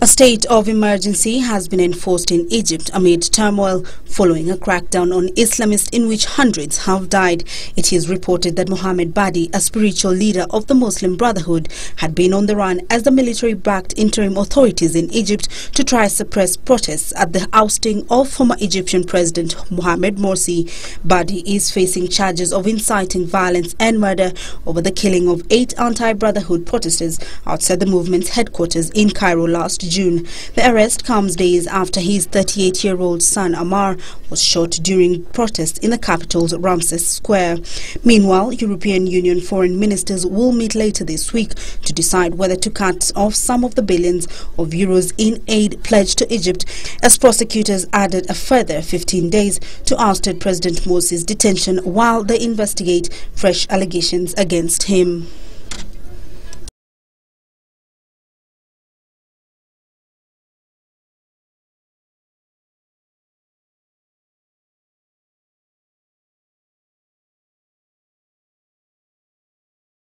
A state of emergency has been enforced in Egypt amid turmoil following a crackdown on Islamists in which hundreds have died. It is reported that Mohammed Badie, a spiritual leader of the Muslim Brotherhood, had been on the run as the military-backed interim authorities in Egypt to try suppress protests at the ousting of former Egyptian President Mohammed Morsi. Badie is facing charges of inciting violence and murder over the killing of 8 anti-Brotherhood protesters outside the movement's headquarters in Cairo last June. The arrest comes days after his 38-year-old son Ammar was shot during protests in the capital's Ramses Square. Meanwhile, European Union foreign ministers will meet later this week to decide whether to cut off some of the billions of euros in aid pledged to Egypt, as prosecutors added a further 15 days to ousted President Morsi's detention while they investigate fresh allegations against him.